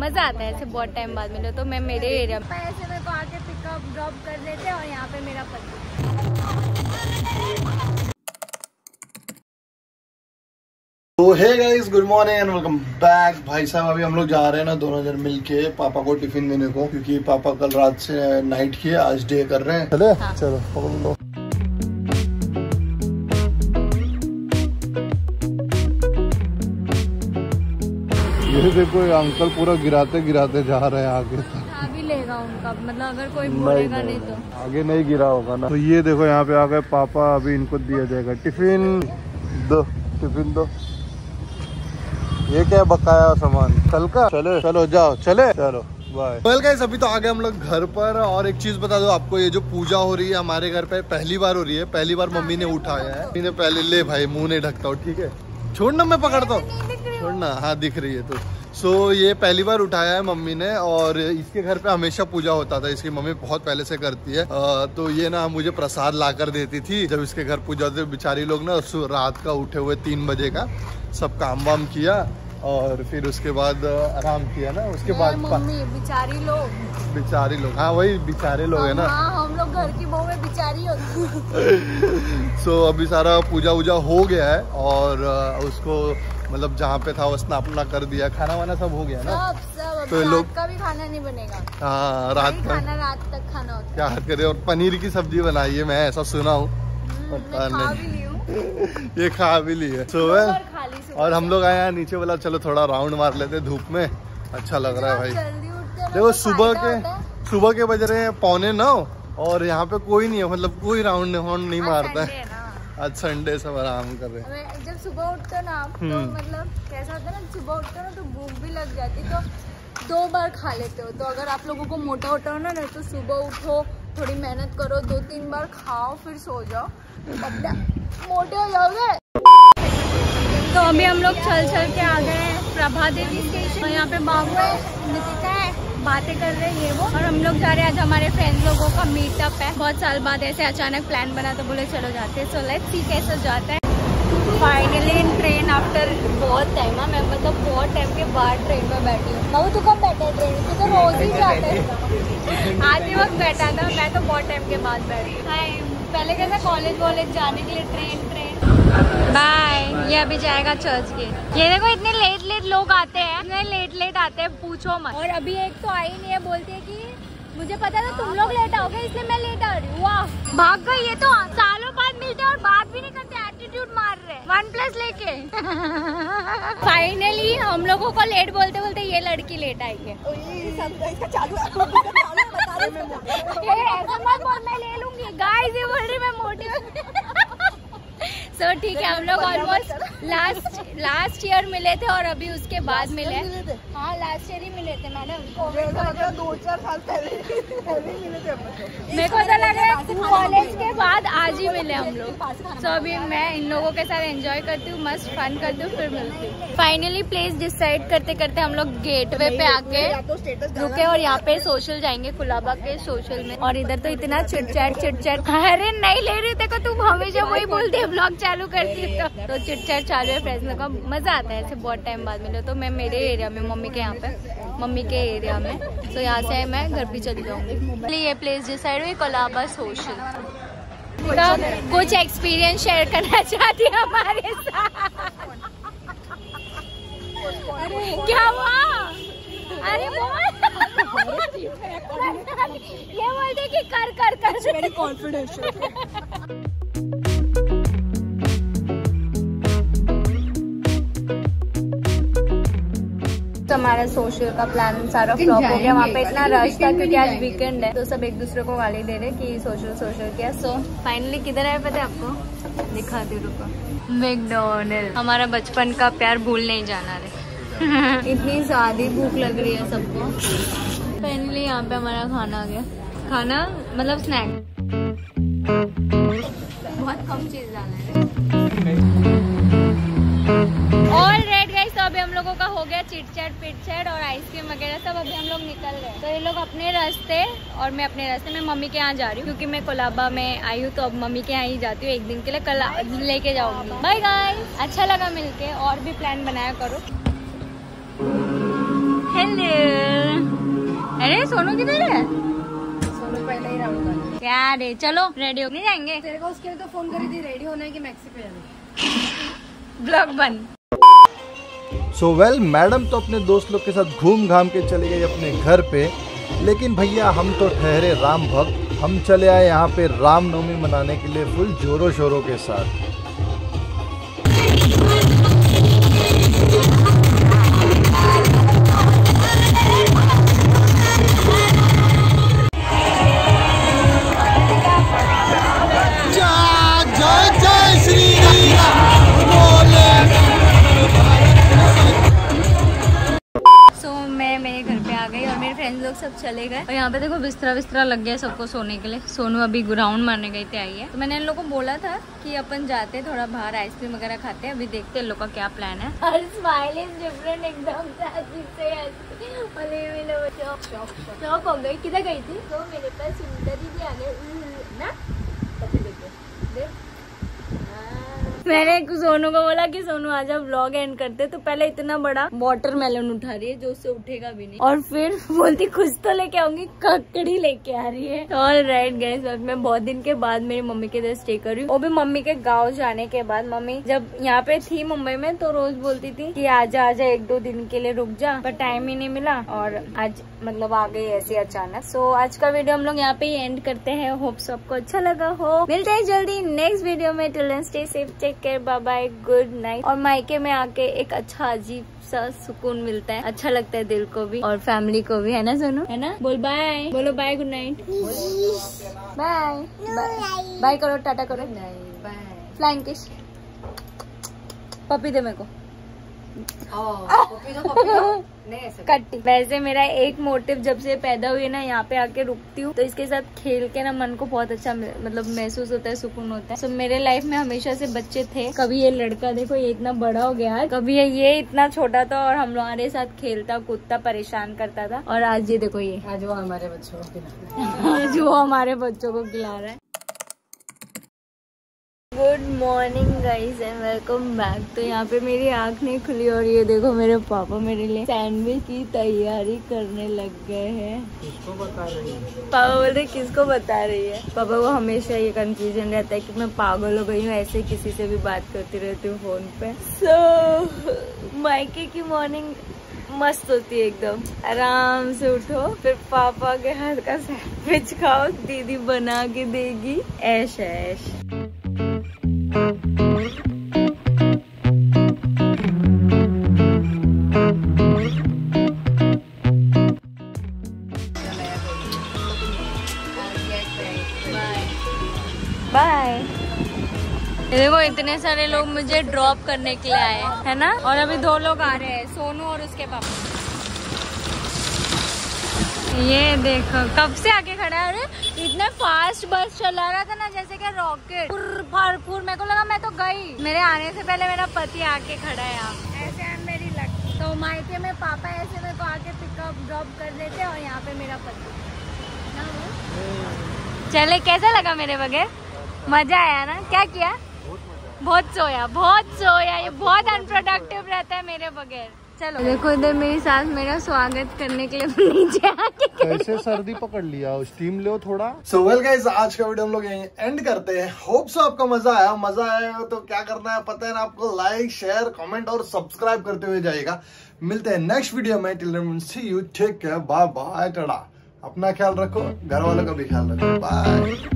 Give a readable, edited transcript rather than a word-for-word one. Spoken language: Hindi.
मजा आता है ऐसे बहुत टाइम बाद मिलो तो। मैं मेरे एरिया में ऐसे मेरे को आके पिकअप ड्रॉप कर लेते हैं और यहाँ पे मेरा तो है। Guys good morning and welcome back. भाई साहब अभी हम लोग जा रहे हैं ना दोनों जन मिलके पापा को टिफिन देने को, क्योंकि पापा कल रात से नाइट किए आज डे कर रहे हैं। चले हाँ। चलो पकड़ लो। ये देखो ये अंकल पूरा गिराते गिराते जा रहे हैं आगे तक। हाँ भी लेगा उनका, मतलब अगर कोई बोलेगा नहीं तो आगे नहीं गिरा होगा ना। तो ये देखो यहाँ पे आ गए पापा, अभी इनको दिया जाएगा टिफिन। दो टिफिन दो। ये क्या बकाया सामान कल का। चले चलो जाओ, चले चलो बाय। well guys, अभी तो आ गए हम लोग घर पर। और एक चीज बता दो आपको, ये जो पूजा हो रही है हमारे घर पे पहली बार हो रही है, पहली बार मम्मी ने उठाया है। मम्मी ने पहले ले भाई मुँह नहीं ढकता हूँ ठीक है, छोड़ना मैं पकड़ता हूँ छोड़ना। हाँ दिख रही है तो सो ये पहली बार उठाया है मम्मी ने। और इसके घर पे हमेशा पूजा होता था, इसकी मम्मी बहुत पहले से करती है। तो ये ना मुझे प्रसाद लाकर देती थी जब इसके घर पूजा होती। बेचारी लोग ना रात का उठे हुए 3 बजे का सब काम वाम किया और फिर उसके बाद आराम किया ना। उसके बाद बेचारी लोग हाँ वही बेचारे लोग है ना। हम लोग घर की बहू बेचारी होती। सो अभी सारा पूजा वूजा हो गया है और उसको मतलब जहाँ पे था वो स्नान अपना कर दिया, खाना वाना सब हो गया ना सब। तो लोग का भी खाना नहीं बनेगा। हाँ रात का खाना रात तक खाना होता है। क्या करे। और पनीर की सब्जी बनाई है, मैं ऐसा सुना हूँ। ये खा भी ली है सुबह। और हम लोग आए हैं नीचे वाला, चलो थोड़ा राउंड मार लेते धूप में, अच्छा लग रहा है भाई। देखो सुबह के बज रहे हैं 8:45 और यहाँ पे कोई नहीं है, मतलब कोई राउंड नहीं मारता है। आज संडे सब आराम कर रहे हैं। जब सुबह उठते ना आप तो मतलब कैसा होता है ना, सुबह उठते ना तो भूख भी लग जाती तो 2 बार खा लेते हो। तो अगर आप लोगों को मोटा होता हो ना तो सुबह उठो, थोड़ी मेहनत करो, 2-3 बार खाओ, फिर सो जाओ, मोटे हो जाओगे। तो अभी हम लोग चल के आ गए हैं प्रभा देवी स्टेशन। तो यहाँ पे बाबू है, बातें कर रहे हैं ये वो। और हम लोग जा रहे हैं, आज हमारे फ्रेंड्स लोगों का मीटअप है। बहुत साल बाद ऐसे अचानक प्लान बना तो बोले चलो जाते हैं। सो लेट्स सी कैसे जाता है। फाइनली इन ट्रेन आफ्टर बहुत टाइम है, मैं मतलब बहुत टाइम के बाद ट्रेन में बैठी हूँ। बाबू तू कब बैठा है ट्रेन में? तो रोज ही जाता है, आज ही वक्त बैठा था। मैं तो बहुत टाइम के बाद बैठी। पहले कैसे कॉलेज वॉलेज जाने के लिए ट्रेन। बाय। ये अभी जाएगा चर्च गेट। ये देखो इतने लेट लोग आते हैं, इतने लेट आते हैं पूछो मत। और अभी एक तो आई नहीं है, बोलती है कि मुझे पता था तुम लोग लेट आओगे इसलिए मैं लेट आ रही हूँ। वाह भाग गई। ये तो सालों बाद मिलते हैं और बात भी नहीं करते, एटीट्यूड मार रहे 1+ लेके। फाइनली हम लोगों को लेट बोलते बोलते ये लड़की लेट आई है। ऐसा मत बोल, मैं ले लूंगी। गाइस ये बोल रही मैं मोटी सो ठीक है। हम लोग ऑलमोस्ट लास्ट ईयर मिले थे और अभी उसके बाद मिले। हाँ लास्ट ईयर ही मिले थे मैडम। तो 2-4 साल पहले मिले थे। मेरे को ऐसा लग रहा है कॉलेज के बाद आज ही मिले हम लोग। सो अभी मैं इन लोगों के साथ एंजॉय करती हूँ, मस्त फन करती हूँ, फिर मिलती हूँ। फाइनली प्लेस डिसाइड करते करते हम लोग गेटवे पे आके रुके और यहाँ पे सोशल जाएंगे, कुलाबा के सोशल में। और इधर तो इतना चिटचैट। अरे नहीं ले रही थे तुम, हमेशा वही बोलते है ब्लॉग चालू करती है। तो चिटचैट चालू है फ्रेंड्स लोग का, मजा आता है ऐसे बहुत टाइम बाद मिलो। तो मैं मेरे एरिया में मम्मी के यहाँ पे तो यहाँ से मैं घर भी चली जाऊँगी। ये प्लेस डिसाइड हुई कोलाबा सोशल। तो कुछ एक्सपीरियंस शेयर करना चाहती है हमारे साथ। अरे क्या हुआ? अरे ये बोलते कि कर कॉन्फिडेंस। हमारा सोशल का प्लान सारा फ्लॉप हो गया। वहाँ पे इतना रश था क्योंकि आज वीकेंड है तो सब एक दूसरे को गाली दे रहे कि सोशल किया। सो फाइनली किधर आए पता है आपको? दिखाती रुको, मैकडॉनल्ड। हमारा बचपन का प्यार भूल नहीं जाना रे। इतनी ज्यादा भूख लग रही है सबको। फाइनली यहाँ पे हमारा खाना आ गया, खाना मतलब स्नैक। बहुत कम चीज डालना है। अभी हम लोगों का हो गया चिटचैट पिटचैट और आइसक्रीम वगैरह सब। अभी हम लोग निकल गए। तो ये लोग अपने रास्ते और मैं अपने रास्ते में मम्मी के यहाँ जा रही हूँ, क्योंकि मैं कोलाबा में आई हूँ तो अब मम्मी के यहाँ ही जाती हूँ एक दिन के लिए। कल लेके जाऊंगी। बाय गाइस, अच्छा लगा मिलके। और भी प्लान बनाया करो। हेलो अरे सोनू किधर है? सोनू पहले ही राउंड यार रे। चलो रेडी हो नहीं जाएंगे, तेरे को उसके लिए तो फोन करी थी रेडी होने है की मैक्सी पे जाने। ब्लॉग बंद। सो वेल मैडम तो अपने दोस्त लोग के साथ घूम घाम के चले गए अपने घर पे, लेकिन भैया हम तो ठहरे राम भक्त, हम चले आए यहाँ पे रामनवमी मनाने के लिए फुल जोरों शोरों के साथ। सब चले गए और यहाँ पे देखो बिस्तरा बिस्तरा लग गया सबको सोने के लिए। सोनू अभी ग्राउंड मारने गई थी, आई है तो मैंने इन लोगों को बोला था कि अपन जाते हैं थोड़ा बाहर आइसक्रीम वगैरह खाते हैं। अभी देखते हैं इन लोग का क्या प्लान है। हर स्माइल इज डिफरेंट एकदम शौक हो गई। किधर गई थी? तो मेरे पास सुंदर दीदी आ गए। मैंने सोनू को बोला कि सोनू आजा व्लॉग एंड करते, तो पहले इतना बड़ा वाटरमेलन उठा रही है जो उससे उठेगा भी नहीं, और फिर बोलती कुछ तो लेके आऊंगी, ककड़ी लेके आ रही है। ऑल राइट गाइस, मैं बहुत दिन के बाद मेरी मम्मी के इधर स्टे कर रही हूँ, वो भी मम्मी के गाँव जाने के बाद। मम्मी जब यहाँ पे थी मुंबई में तो रोज बोलती थी की आजा आजा एक दो दिन के लिए रुक जा, पर टाइम ही नहीं मिला और आज मतलब आ गई ऐसे अचानक। सो आज का वीडियो हम लोग यहाँ पे एंड करते हैं। होप्स आपको अच्छा लगा हो। मिलते हैं जल्दी नेक्स्ट वीडियो में। Till then stay safe, take care, bye bye, good night. और मायके में आके एक अच्छा अजीब सा सुकून मिलता है, अच्छा लगता है दिल को भी और फैमिली को भी, है ना सोनू? है ना? बोल बाय, बोलो bye, good night, bye bye करो, टाटा करो, बाय, फ्लाइंग किस। पपी दे मेरे को। कट्टी। वैसे मेरा एक मोटिव जब से पैदा हुई ना, यहाँ पे आके रुकती हूँ तो इसके साथ खेल के ना मन को बहुत अच्छा मतलब महसूस होता है, सुकून होता है। सो मेरे लाइफ में हमेशा से बच्चे थे, कभी ये लड़का देखो ये इतना बड़ा हो गया, कभी ये इतना छोटा था और हम हमारे साथ खेलता कूदता परेशान करता था, और आज ये देखो ये आज वो हमारे बच्चों को खिला आज वो हमारे बच्चों को खिला रहा है। Good morning guys and welcome back. तो यहाँ पे मेरी आँख नहीं खुली और ये देखो मेरे पापा मेरे लिए सैंडविच की तैयारी करने लग गए हैं। किसको बता रही है? पापा बोल रहे किसको बता रही है। पापा को हमेशा ये कंफ्यूजन रहता है कि मैं पागल हो गई हूँ, ऐसे किसी से भी बात करती रहती हूँ फोन पे। सो मायके की मॉर्निंग मस्त होती है एकदम, आराम से उठो, फिर पापा के हाथ का सैंडविच खाओ, दीदी बना के देगी, ऐश ऐश। बाय। देखो इतने सारे लोग मुझे ड्रॉप करने के लिए आए हैं, है ना? और अभी दो लोग आ रहे हैं, सोनू और उसके पापा। ये देखो कब से आके खड़ा है। अरे इतने फास्ट बस चला रहा था ना जैसे कि रॉकेट, भरपूर। मेरे को लगा मैं तो गई, मेरे आने से पहले मेरा पति आके खड़ा है यहाँ। ऐसे है मेरी लक। तो मायके में पापा ऐसे मेरे को आके पिकअप ड्रॉप कर देते और यहाँ पे मेरा पति। चले, कैसा लगा मेरे बगैर? मजा आया ना? क्या किया? बहुत सोया, बहुत सोया। ये बहुत अनप्रोडक्टिव रहता है मेरे बगैर। चलो देखो इधर मेरी सास मेरा स्वागत करने के लिए नीचे आके कैसे सर्दी पकड़ लिया, स्टीम लो थोड़ा। सो वेल गाइस, आज का वीडियो हम लोग यहीं एंड करते हैं। होप सो आपको मजा आया। मजा आया तो क्या करना है पता है ना आपको, लाइक शेयर कमेंट और सब्सक्राइब करते हुए जाएगा। मिलते हैं नेक्स्ट वीडियो में। Till then see you, take care, bye bye, tata. अपना ख्याल रखो, घर वालों का भी ख्याल रखो, बाय।